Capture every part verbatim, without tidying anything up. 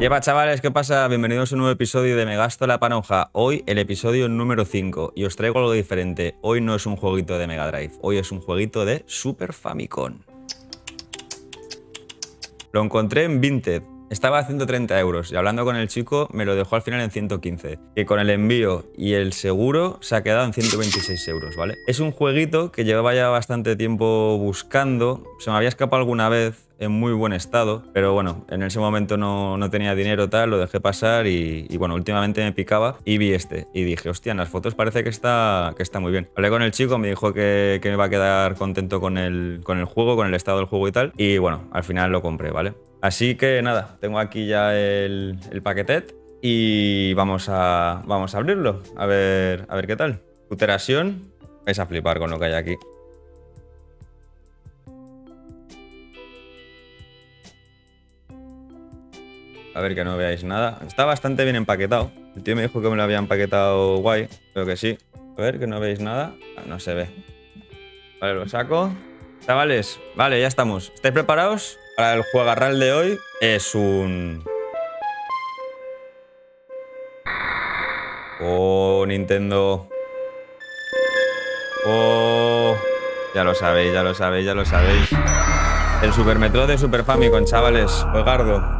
Yepa, chavales, ¿qué pasa? Bienvenidos a un nuevo episodio de Me Gasto la Panoja. Hoy el episodio número cinco y os traigo algo diferente. Hoy no es un jueguito de Mega Drive, hoy es un jueguito de Super Famicom. Lo encontré en Vinted. Estaba a ciento treinta euros y hablando con el chico me lo dejó al final en ciento quince, que con el envío y el seguro se ha quedado en ciento veintiséis euros, ¿vale? Es un jueguito que llevaba ya bastante tiempo buscando, se me había escapado alguna vez en muy buen estado, pero bueno, en ese momento no, no tenía dinero tal, lo dejé pasar y, y bueno, últimamente me picaba y vi este y dije, hostia, en las fotos parece que está, que está muy bien. Hablé con el chico, me dijo que, que me iba a quedar contento con el, con el juego, con el estado del juego y tal, y bueno, al final lo compré, ¿vale? Así que nada, tengo aquí ya el, el paquetet y vamos a, vamos a abrirlo, a ver, a ver qué tal. Puteración, vais a flipar con lo que hay aquí. A ver que no veáis nada. Está bastante bien empaquetado. El tío me dijo que me lo había empaquetado guay. Creo que sí. A ver, que no veis nada. No se ve. Vale, lo saco. Chavales, vale, ya estamos. ¿Estáis preparados? Para el juegarral de hoy es un... Oh, Nintendo. Oh. Ya lo sabéis, ya lo sabéis, ya lo sabéis. El Super Metroid de Super Famicom, chavales. Juegardo.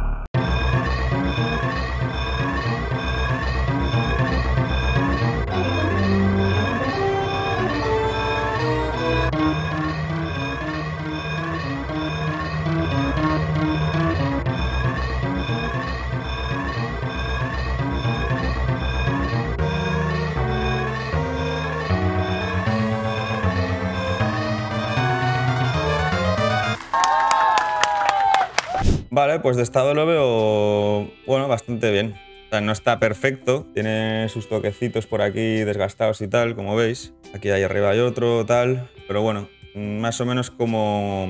Vale, pues de estado lo veo, bueno, bastante bien. O sea, no está perfecto, tiene sus toquecitos por aquí desgastados y tal, como veis. Aquí ahí arriba hay otro, tal, pero bueno, más o menos como,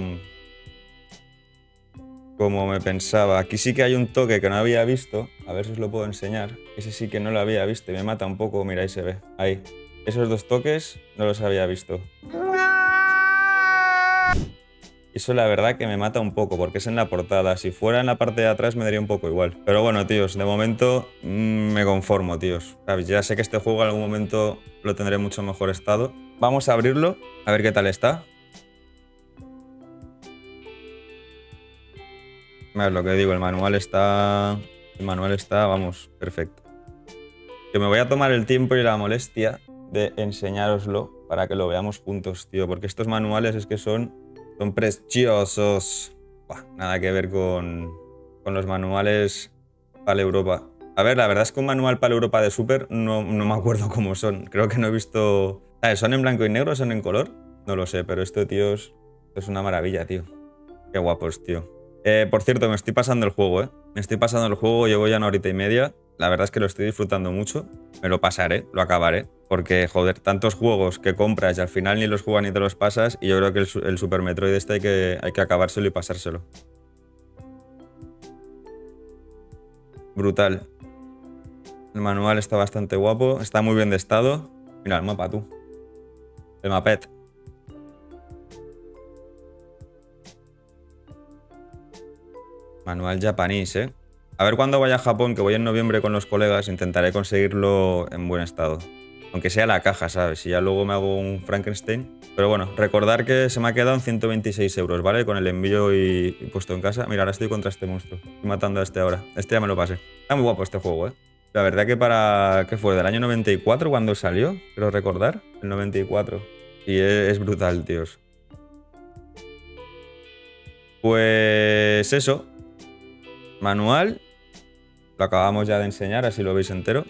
como me pensaba. Aquí sí que hay un toque que no había visto, a ver si os lo puedo enseñar. Ese sí que no lo había visto y me mata un poco, mira, ahí se ve, ahí. Esos dos toques no los había visto. Eso la verdad que me mata un poco, porque es en la portada. Si fuera en la parte de atrás me daría un poco igual. Pero bueno, tíos, de momento mmm, me conformo, tíos. ¿Sabes? Ya sé que este juego en algún momento lo tendré en mucho mejor estado. Vamos a abrirlo, a ver qué tal está. Es lo que digo, el manual está... El manual está, vamos, perfecto. Que me voy a tomar el tiempo y la molestia de enseñároslo para que lo veamos juntos, tío. Porque estos manuales es que son... Son preciosos. Buah, nada que ver con, con los manuales para Europa. A ver, la verdad es que un manual para Europa de Super no, no me acuerdo cómo son. Creo que no he visto... ¿Son en blanco y negro? ¿Son en color? No lo sé, pero esto, tíos, esto es una maravilla, tío. Qué guapos, tío. Eh, por cierto, me estoy pasando el juego, ¿eh? Me estoy pasando el juego, llevo ya una horita y media. La verdad es que lo estoy disfrutando mucho. Me lo pasaré, lo acabaré. Porque, joder, tantos juegos que compras y al final ni los juegas ni te los pasas. Y yo creo que el, el Super Metroid este hay que, hay que acabárselo y pasárselo. Brutal. El manual está bastante guapo. Está muy bien de estado. Mira el mapa, tú. El mapet. Manual japonés, ¿eh? A ver cuándo vaya a Japón, que voy en noviembre con los colegas, intentaré conseguirlo en buen estado. Aunque sea la caja, ¿sabes? Y ya luego me hago un Frankenstein. Pero bueno, recordar que se me ha quedado en ciento veintiséis euros, ¿vale? Con el envío y, y puesto en casa. Mira, ahora estoy contra este monstruo. Estoy matando a este ahora. Este ya me lo pasé. Está muy guapo este juego, ¿eh? La verdad que para... ¿Qué fue? ¿Del año noventa y cuatro cuando salió? Quiero recordar. El noventa y cuatro. Y es, es brutal, tíos. Pues... eso. Manual... Lo acabamos ya de enseñar, así lo veis entero.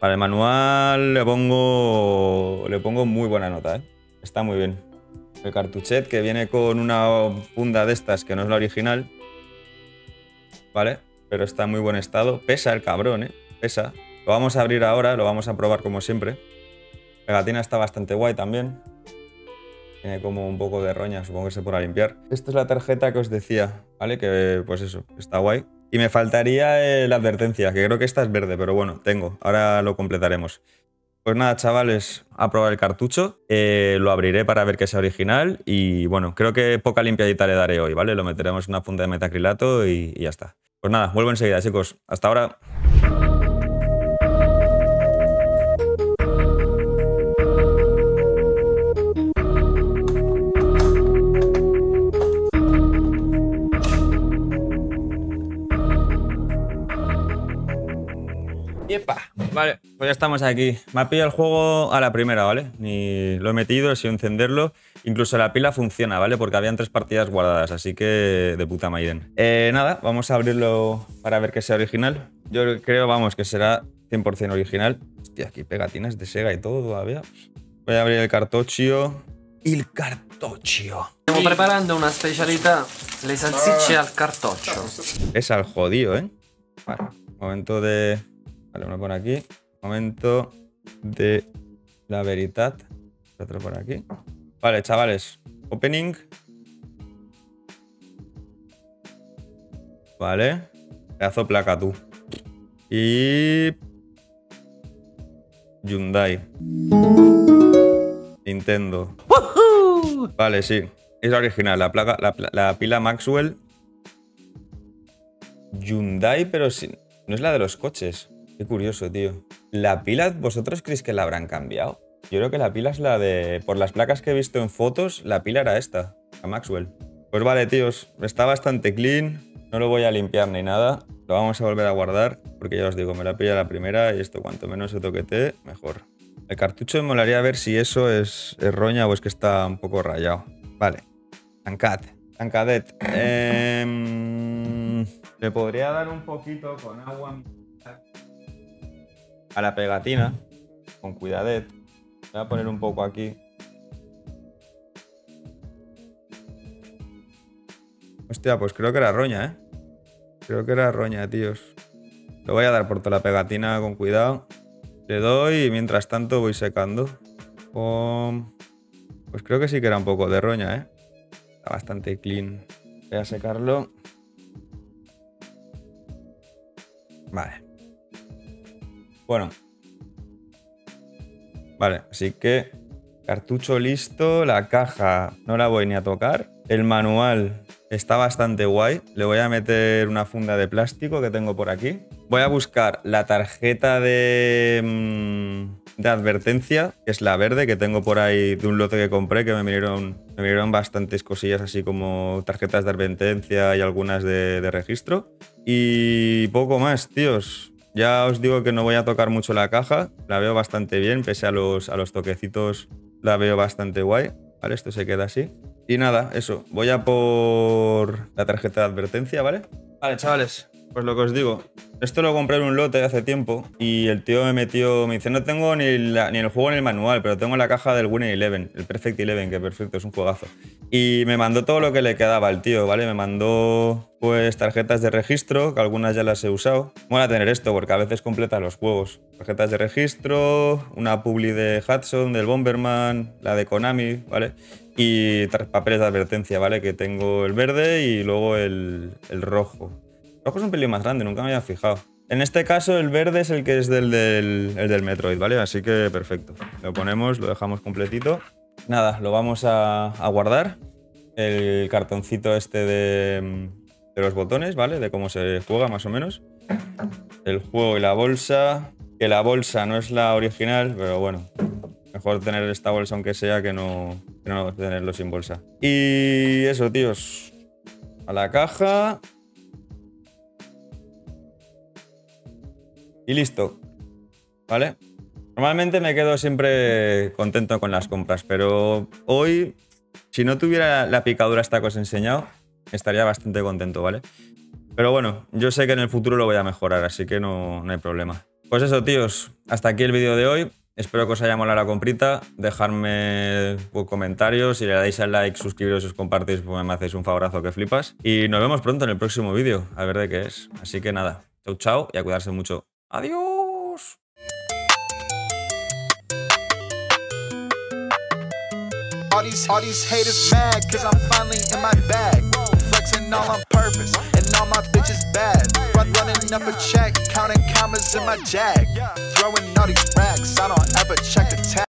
Para el manual le pongo le pongo muy buena nota, ¿eh? Está muy bien. El cartuchet que viene con una funda de estas que no es la original, ¿vale? Pero está en muy buen estado. Pesa el cabrón, ¿eh? Pesa. Lo vamos a abrir ahora, lo vamos a probar como siempre. La pegatina está bastante guay también. Tiene como un poco de roña, supongo que se podrá limpiar. Esta es la tarjeta que os decía, ¿vale? Que pues eso, está guay. Y me faltaría eh, la advertencia, que creo que esta es verde, pero bueno, tengo. Ahora lo completaremos. Pues nada, chavales, a probar el cartucho. Eh, lo abriré para ver que sea original. Y bueno, creo que poca limpiadita le daré hoy, ¿vale? Lo meteremos en una punta de metacrilato y, y ya está. Pues nada, vuelvo enseguida, chicos. Hasta ahora. ¡Yepa! Vale, pues ya estamos aquí. Me ha pillado el juego a la primera, ¿vale? Ni lo he metido, he sido encenderlo. Incluso la pila funciona, ¿vale? Porque habían tres partidas guardadas, así que de puta Maiden. Eh, nada, vamos a abrirlo para ver que sea original. Yo creo, vamos, que será cien por cien original. Hostia, aquí pegatinas de Sega y todo todavía. Voy a abrir el cartucho. El cartucho. Estamos preparando una especialidad, le salsicce al cartucho. Es al jodido, ¿eh? Vale, momento de... Vale, uno por aquí. Momento de la veridad. Otro por aquí. Vale, chavales. Opening. Vale. Pedazo placa, tú. Y... Hyundai. Nintendo. Vale, sí. Es la original. La, placa, la, la pila Maxwell. Hyundai, pero sí. No es la de los coches. Qué curioso, tío. ¿La pila vosotros creéis que la habrán cambiado? Yo creo que la pila es la de... Por las placas que he visto en fotos, la pila era esta, la Maxwell. Pues vale, tíos, está bastante clean. No lo voy a limpiar ni nada. Lo vamos a volver a guardar, porque ya os digo, me la pilla la primera y esto cuanto menos se toquete, mejor. El cartucho me molaría ver si eso es, es roña o es que está un poco rayado. Vale. Tancat. Tancadet. Eh, le podría dar un poquito con agua... a la pegatina, con cuidadet. Voy a poner un poco aquí. Hostia, pues creo que era roña, ¿eh? Creo que era roña, tíos. Lo voy a dar por toda la pegatina con cuidado. Le doy y mientras tanto voy secando. Pues creo que sí que era un poco de roña, ¿eh? Está bastante clean. Voy a secarlo. Vale. Bueno, vale, así que cartucho listo, la caja no la voy ni a tocar, el manual está bastante guay, le voy a meter una funda de plástico que tengo por aquí, voy a buscar la tarjeta de, de advertencia, que es la verde que tengo por ahí de un lote que compré, que me vinieron, me vinieron bastantes cosillas así como tarjetas de advertencia y algunas de, de registro, y poco más, tíos. Ya os digo que no voy a tocar mucho la caja, la veo bastante bien, pese a los, a los toquecitos la veo bastante guay. Vale, esto se queda así. Y nada, eso, voy a por la tarjeta de advertencia, ¿vale? Vale, chavales, pues lo que os digo, esto lo compré en un lote hace tiempo y el tío me metió, me dice, no tengo ni, la, ni el juego ni el manual, pero tengo la caja del Winning Eleven, el Perfect Eleven, que perfecto, es un juegazo. Y me mandó todo lo que le quedaba al tío, ¿vale? Me mandó pues tarjetas de registro, que algunas ya las he usado. Mola tener esto porque a veces completa los juegos. Tarjetas de registro, una publi de Hudson, del Bomberman, la de Konami, ¿vale? Y papeles de advertencia, ¿vale? Que tengo el verde y luego el, el rojo. El rojo es un pelín más grande, nunca me había fijado. En este caso el verde es el que es del, del, el del Metroid, ¿vale? Así que perfecto. Lo ponemos, lo dejamos completito. Nada, lo vamos a, a guardar, el cartoncito este de, de los botones, ¿vale? De cómo se juega, más o menos. El juego y la bolsa, que la bolsa no es la original, pero bueno, mejor tener esta bolsa aunque sea que no, que no tenerlo sin bolsa. Y eso, tíos, a la caja. Y listo, ¿vale? Normalmente me quedo siempre contento con las compras, pero hoy, si no tuviera la picadura esta que os he enseñado, estaría bastante contento, ¿vale? Pero bueno, yo sé que en el futuro lo voy a mejorar, así que no, no hay problema. Pues eso, tíos, hasta aquí el vídeo de hoy. Espero que os haya molado la comprita. Dejadme pues, comentarios, si le dais al like, suscribiros, os compartís, pues me hacéis un favorazo que flipas. Y nos vemos pronto en el próximo vídeo, a ver de qué es. Así que nada, chau chau y a cuidarse mucho. Adiós. All these, all these haters mad, cause I'm finally in my bag. Flexing all on purpose, and all my bitches bad. Run, running up a check, counting commas in my jag. Throwing all these racks, I don't ever check the tag.